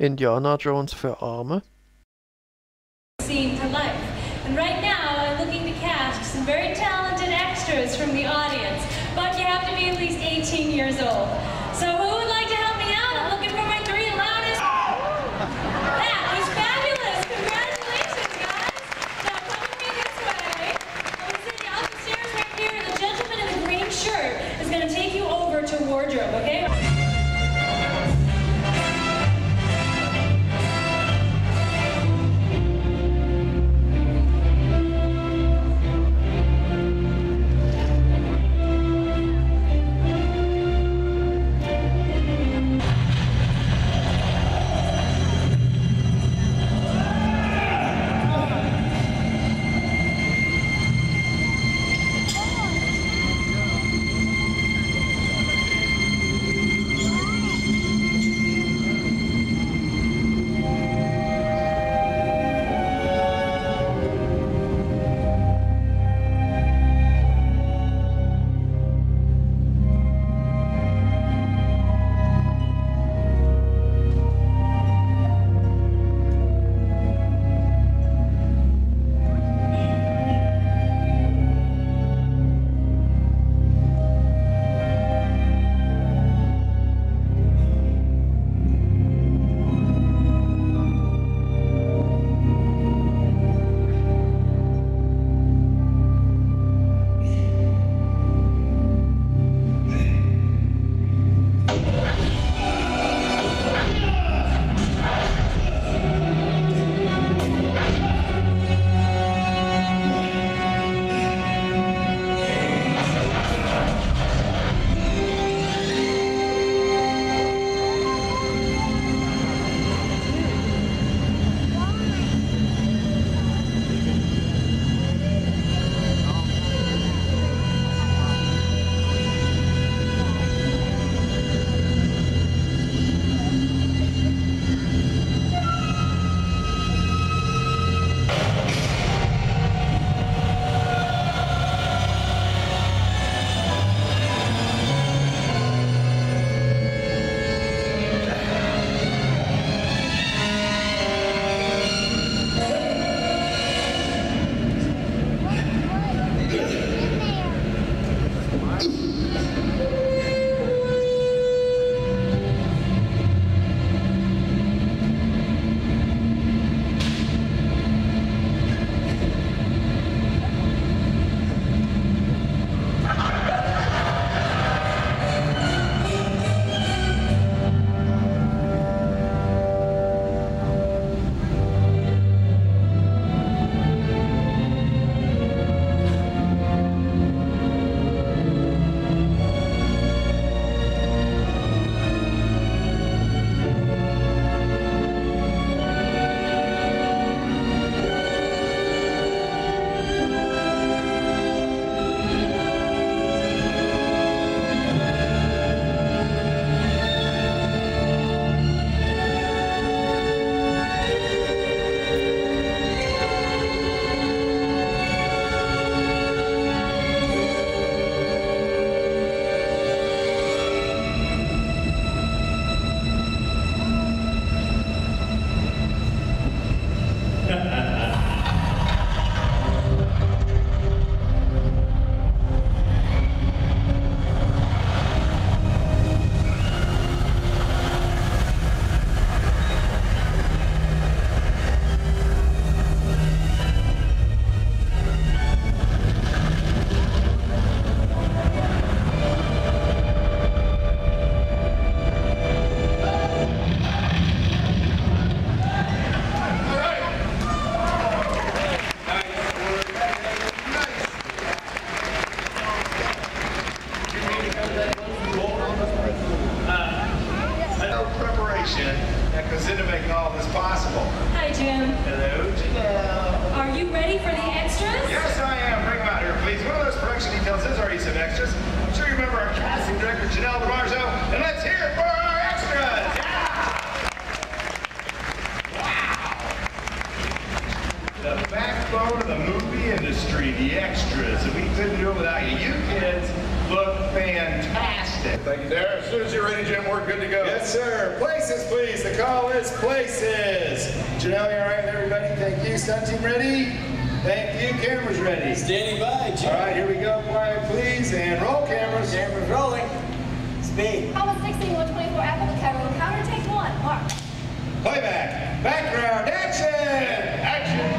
Indiana Jones für Arme. Scene for life. And right now I'm looking to cast some very talented extras from the audience, but you have to be at least 18 years old. So who would like to help me out? I'm looking for my three loudest. That was fabulous. Congratulations, guys. Now come with me this way. I'm sitting up the stairs right here, and the gentleman in the green shirt is going to take you over to wardrobe, okay? That goes into making all this possible. Hi, Jim. Hello, Janelle. Are you ready for the extras? Yes, I am. Bring them out here, please. One of those production details is already some extras. I'm sure you remember our casting director, Janelle DiMarzo, and let's hear it for our extras. Yeah. Wow. The backbone of the movie industry, the extras. We couldn't do it without you. You kids look fantastic. Thank you, Darren. As soon as you're ready, Jim, we're good to go. Yes, sir. Places, please. The call is places. Janelle, you all right with everybody? Thank you. Stunt team ready? Thank you. Cameras ready. Standing by, Jim. All right, here we go. Quiet, please. And roll cameras. Cameras rolling. Speed. Comma 16, 124, Apple, the camera. Counter, take one. Mark. Playback. Background. Action. Action.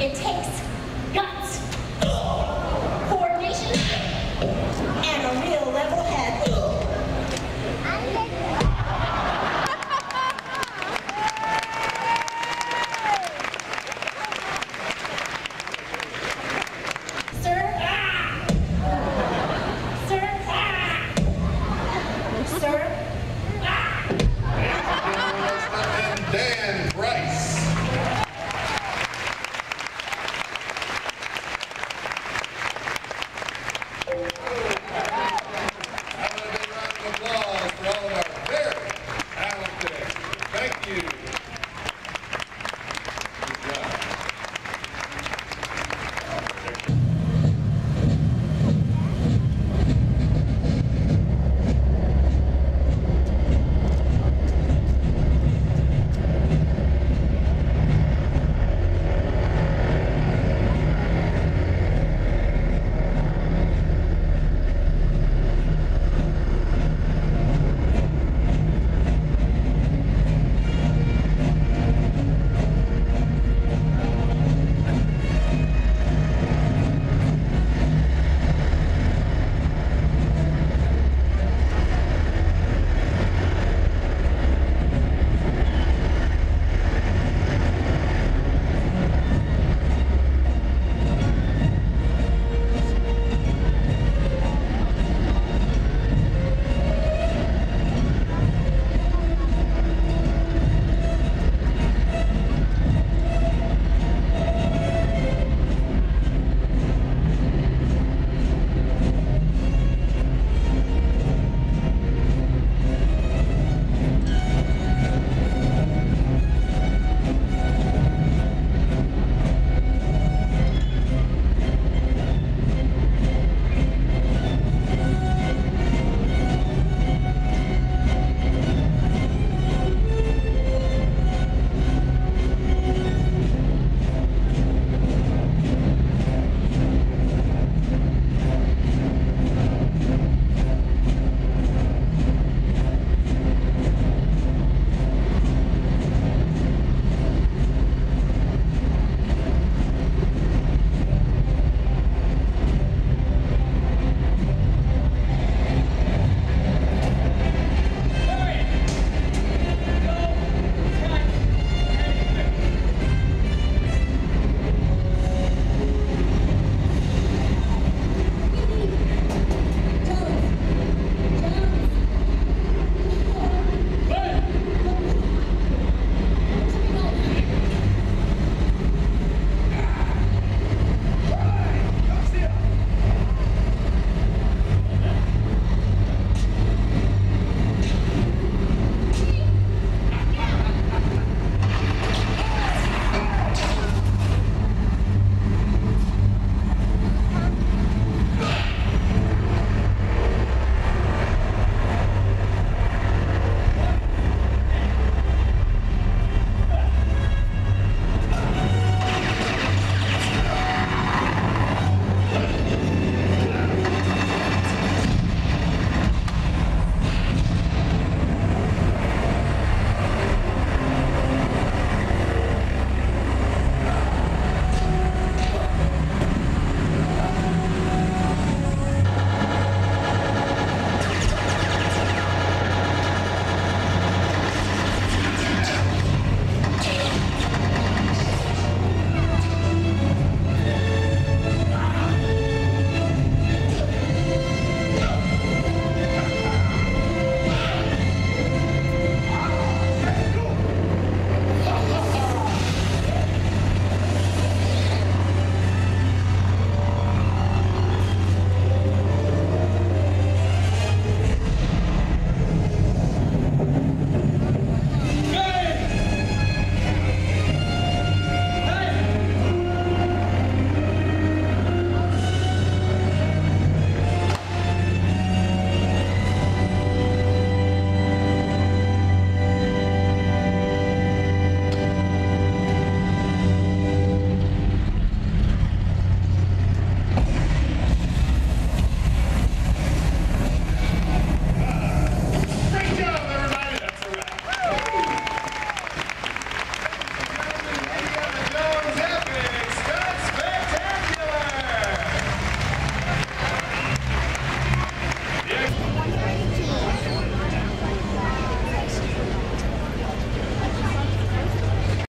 It takes